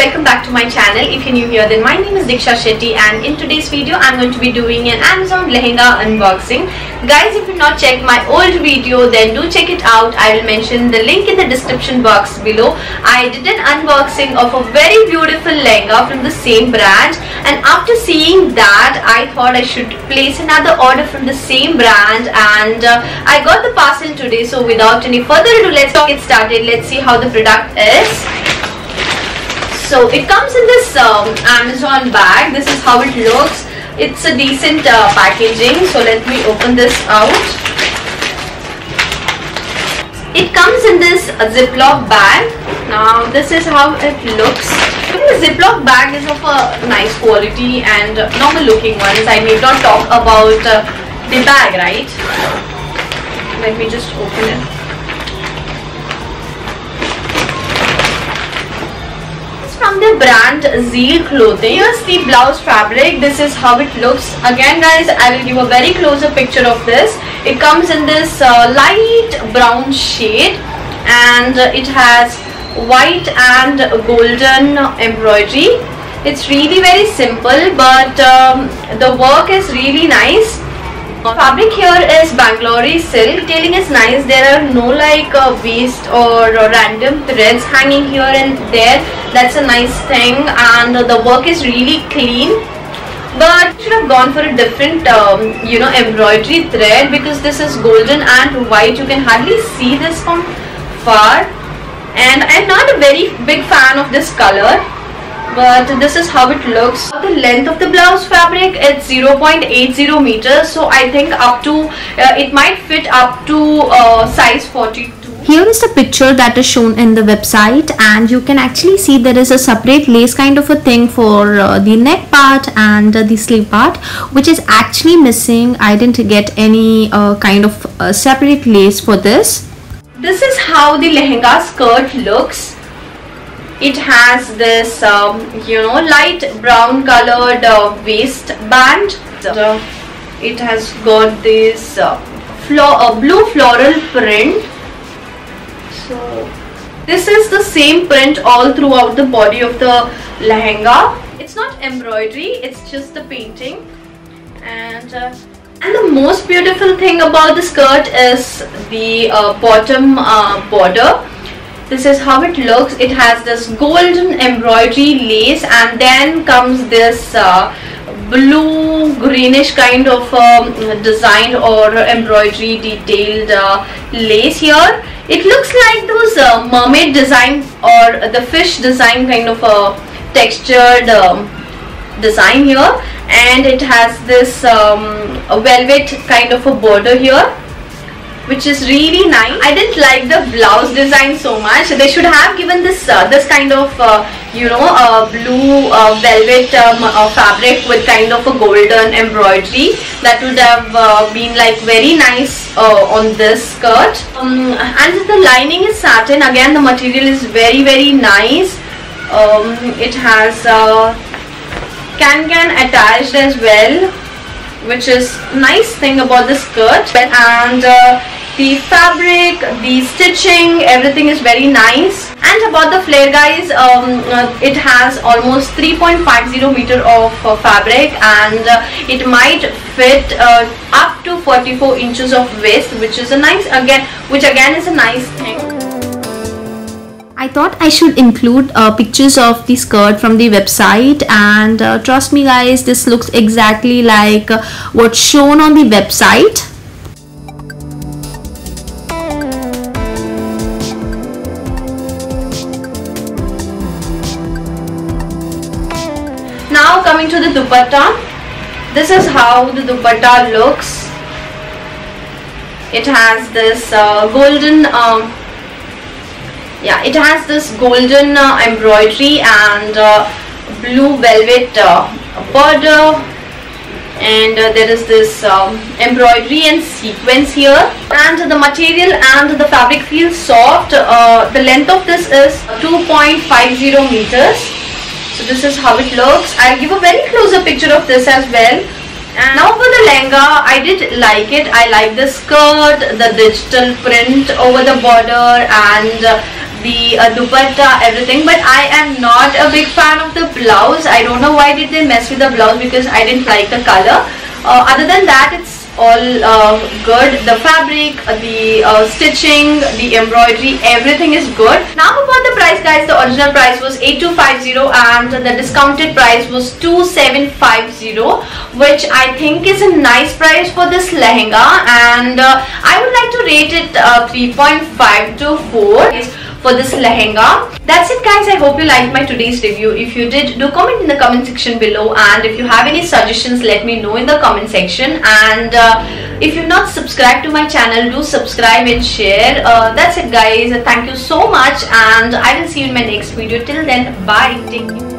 welcome back to my channel. If you're new here, then my name is Diksha Shetty, and in today's video I'm going to be doing an Amazon lehenga unboxing. Guys, if you've not checked my old video, then do check it out. I will mention the link in the description box below. I did an unboxing of a very beautiful lehenga from the same brand, and after seeing that I thought I should place another order from the same brand, and I got the parcel today. So without any further ado, let's get started. Let's see how the product is. So it comes in this Amazon bag. This is how it looks. It's a decent packaging. So let me open this out. It comes in this Ziploc bag. Now this is how it looks. The Ziploc bag is of a nice quality and normal looking ones. I need not talk about the bag, right? Let me just open it. From the brand Zeel Clothing. Here's the blouse fabric. This is how it looks. Again guys, I will give a very closer picture of this. It comes in this light brown shade, and it has white and golden embroidery. It's really very simple, but the work is really nice. Fabric here is Bangalore silk. Detailing is nice. There are no like waste or random threads hanging here and there. That's a nice thing, and the work is really clean. But should have gone for a different you know, embroidery thread, because this is golden and white. You can hardly see this from far, and I'm not a very big fan of this color, but this is how it looks. The length of the blouse fabric, it's 0.80 meters, so I think up to it might fit up to size 42. Here is the picture that is shown in the website, and you can actually see there is a separate lace kind of a thing for the neck part and the sleeve part, which is actually missing. I didn't get any kind of separate lace for this. This is how the lehenga skirt looks. It has this you know, light brown colored waistband. It has got this blue floral print. So this is the same print all throughout the body of the lehenga. It's not embroidery, it's just the painting. And the most beautiful thing about the skirt is the bottom border. This is how it looks. It has this golden embroidery lace, and then comes this blue greenish kind of design or embroidery detailed lace here. It looks like those mermaid design or the fish design kind of a textured design here, and it has this velvet kind of a border here, which is really nice. I didn't like the blouse design so much. They should have given this this kind of you know, blue velvet fabric with kind of a golden embroidery. That would have been like very nice on this skirt. And the lining is satin. Again, the material is very, very nice. It has can attached as well, which is nice thing about the skirt. And the fabric, the stitching, everything is very nice. And about the flare, guys, it has almost 3.50 meter of fabric, and it might fit up to 44 inches of waist, which is a nice, which again is a nice thing. I thought I should include pictures of the skirt from the website, and trust me guys, this looks exactly like what's shown on the website. Now coming to the dupatta. This is how the dupatta looks. It has this golden golden embroidery and blue velvet border, and there is this embroidery and sequins here. And the material and the fabric feels soft. The length of this is 2.50 meters. So this is how it looks. I'll give a very closer picture of this as well. And now for the lehenga, I did like it. I like the skirt, the digital print over the border, and the dupatta, everything. But I am not a big fan of the blouse. I don't know why did they mess with the blouse, because I didn't like the color. Other than that, it's all good. The fabric, the stitching, the embroidery, everything is good. Now about the price, guys. The original price was 8250 and the discounted price was 2750, which I think is a nice price for this lehenga, and I would like to rate it 3.5 to 4 for this lehenga. That's it, guys. I hope you liked my today's review. If you did, do comment in the comment section below, and if you have any suggestions, let me know in the comment section. And if you're not subscribed to my channel, do subscribe and share. That's it, guys. Thank you so much, and I will see you in my next video. Till then, bye. Take care.